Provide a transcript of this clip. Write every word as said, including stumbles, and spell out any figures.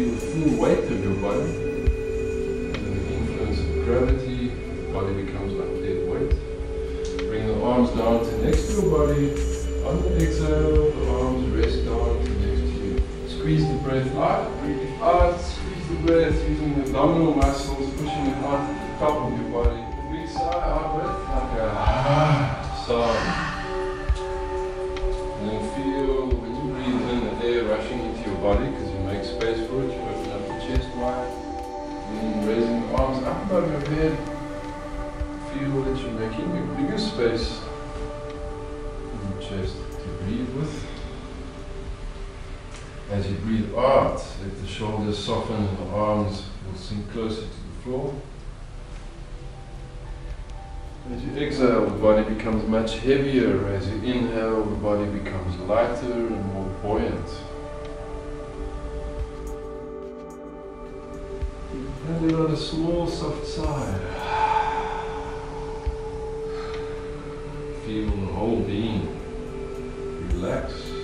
feel the full weight of your body, and then the influence of gravity, the body becomes like dead weight. Bring the arms down to next to your body. On the exhale, the arms rest down to next to you. Squeeze the breath out, breathe it out, squeeze the breath using the abdominal muscles, pushing it out to the top of your body. A big sigh out breath, like a ah sound. And then feel, when you breathe in, the air rushing into your body because you make space for it. You open up the chest wide. Then raising the arms up above your head. Feel that you're making a bigger space in the chest to breathe with. As you breathe out, let the shoulders soften and the arms will sink closer to the floor. As you exhale, the body becomes much heavier. As you inhale, the body becomes lighter and more buoyant. And another small, soft sigh. Feel the whole being relax.